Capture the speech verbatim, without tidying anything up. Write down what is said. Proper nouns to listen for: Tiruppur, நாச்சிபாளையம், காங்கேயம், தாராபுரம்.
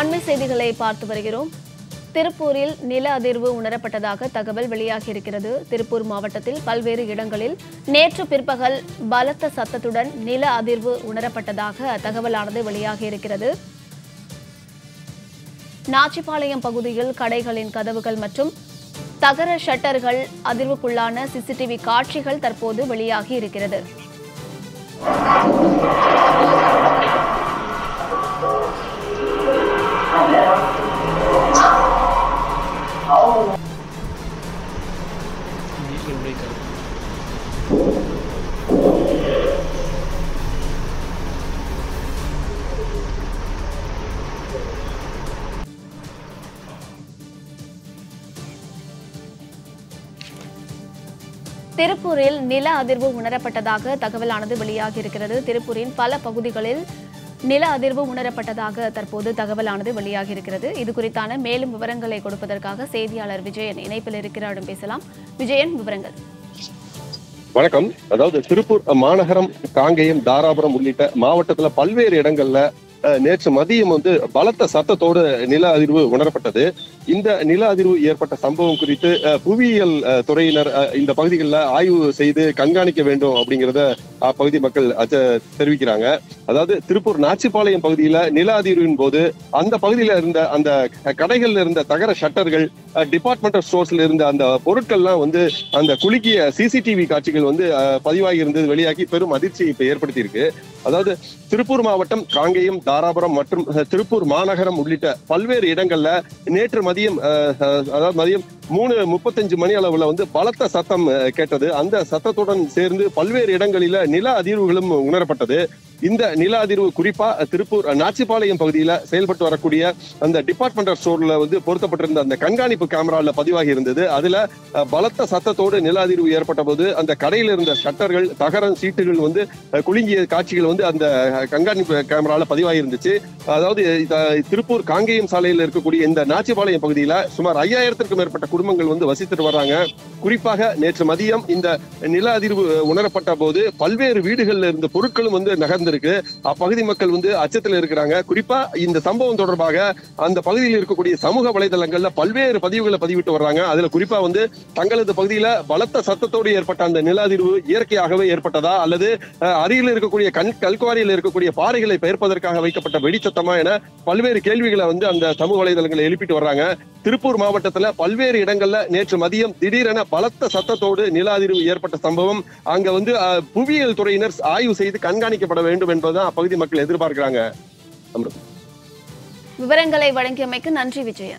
அண்மை செய்திகளை பார்த்து வருகிறோம். திருப்பூரில் நில அதிர்வு உணரப்பட்டதாக தகவல் வெளியாகியிருக்கிறது. திருப்பூர் மாவட்டத்தில் பல்வேறு இடங்களில் நேற்று பிற்பகல் பலத்த சத்தத்துடன் நில அதிர்வு உணரப்பட்டதாக தகவலானது வெளியாகியிருக்கிறது. நாச்சிபாளையம் பகுதியில் கடைகளின் கதவுகள் மற்றும் தகர ஷட்டர்கள் அதிர்வுக்குள்ளான சிசிடிவி காட்சிகள் தற்போது வெளியாகி இருக்கிறது. திருப்பூரில் நில அதிர்வு உணரப்பட்டதாக தகவலானது வெளியாகியிருக்கிறது. திருப்பூரின் பல பகுதிகளில் நில அதிர்வு உணரப்பட்டதாக தற்போது தகவலானது வெளியாகியிருக்கிறது. இது குறித்தான மேலும் விவரங்களை கொடுப்பதற்காக செய்தியாளர் விஜயன் இணைப்பில் இருக்கிறாரிடம் பேசலாம். விஜயன், விவரங்கள். வணக்கம். அதாவது திருப்பூர் மாநகரம், காங்கேயம், தாராபுரம் உள்ளிட்ட மாவட்டத்துல பல்வேறு இடங்கள்ல நேற்று மதியம் வந்து பலத்த சத்தத்தோடு நில அதிர்வு உணரப்பட்டது. இந்த நில அதிர்வு ஏற்பட்ட சம்பவம் குறித்து புவியியல் துறையினர் இந்த பகுதிகளில் ஆய்வு செய்து கண்காணிக்க வேண்டும் அப்படிங்கிறத அப்பகுதி மக்கள் தெரிவிக்கிறாங்க. அதாவது திருப்பூர் நாச்சிபாளையம் பகுதியில நில அதிர்வின் போது அந்த பகுதியில இருந்த அந்த கடைகள்ல இருந்த தகர ஷட்டர்கள், டிபார்ட்மெண்டல் ஸ்டோர்ஸ்ல இருந்த அந்த பொருட்கள்லாம் வந்து அந்த குலுக்கிய சிசிடிவி காட்சிகள் வந்து பதிவாகி இருந்தது வெளியாகி பெரும் அதிர்ச்சியை இப்ப ஏற்படுத்தி இருக்கு. அதாவது திருப்பூர் மாவட்டம் காங்கேயம், தாராபுரம் மற்றும் திருப்பூர் மாநகரம் உள்ளிட்ட பல்வேறு இடங்கள்ல நேற்று மதியம் அதாவது மதியம் மூணு முப்பத்தஞ்சு மணி அளவுல வந்து பலத்த சத்தம் கேட்டது. அந்த சத்தத்துடன் சேர்ந்து பல்வேறு இடங்களில நில அதிர்வுகளும் உணரப்பட்டது. இந்த நில அதிர்வு குறிப்பா திருப்பூர் நாச்சிபாளையம் பகுதியில செயல்பட்டு வரக்கூடிய அந்த டிபார்ட்மெண்டல் ஸ்டோர்ல வந்து பொருத்தப்பட்டிருந்த அந்த கண்காணிப்பு கேமரால பதிவாகி இருந்தது. அதுல பலத்த சத்தத்தோடு நில அதிர்வு ஏற்பட்ட போது அந்த கடையில் இருந்த ஷட்டர்கள், தகரம், சீட்டுகள் வந்து குலுங்கிய காட்சிகள் வந்து அந்த கண்காணிப்பு கேமரால பதிவாகி இருந்துச்சு. அதாவது திருப்பூர் காங்கேயம் சாலையில் இருக்கக்கூடிய இந்த நாச்சிபாளையம் பகுதியில சுமார் ஐயாயிரத்திற்கும் மேற்பட்ட குடும்பங்கள் வந்து வசித்துட்டு வர்றாங்க. குறிப்பாக நேற்று மதியம் இந்த நில அதிர்வு உணரப்பட்ட போது பல்வேறு வீடுகள்ல இருந்த பொருட்களும் வந்து நகர்ந்து இருக்கு. அப்பகுதி மக்கள் வந்து அச்சத்தில் இருக்கிறாங்க. குறிப்பா இந்த சம்பவம் தொடர்பாக அந்த பகுதியில் இருக்கக்கூடிய சமூக வலைதளங்கள்ல பல்வேறு பதிவுகளை பதிவிட்டு வர்றாங்க. அதுல குறிப்பா வந்து தங்களது பகுதியில பலத்த சத்தத்தோடு ஏற்பட்ட அந்த நில அதிர்வு இயற்கையாகவே ஏற்பட்டதா அல்லது அருகில் இருக்கக்கூடிய கண் கல்குவாரியில் இருக்கக்கூடிய பாறைகளை பெயர்ப்பதற்காக வைக்கப்பட்ட வெடிச்சத்தமா என பல்வேறு கேள்விகளை வந்து அந்த சமூக வலைதளங்களை எழுப்பிட்டு வர்றாங்க. திருப்பூர் மாவட்டத்துல பல்வேறு இடங்கள்ல நேற்று மதியம் திடீரென பலத்த சத்தத்தோடு நில அதிர்வு ஏற்பட்ட சம்பவம் அங்க வந்து புவியியல் துறையினர் ஆய்வு செய்து கண்காணிக்கப்பட வேண்டும் என்பதுதான் அப்பகுதி மக்கள் எதிர்பார்க்கிறாங்க. விவரங்களை வழங்கியமைக்கு நன்றி விஜயன்.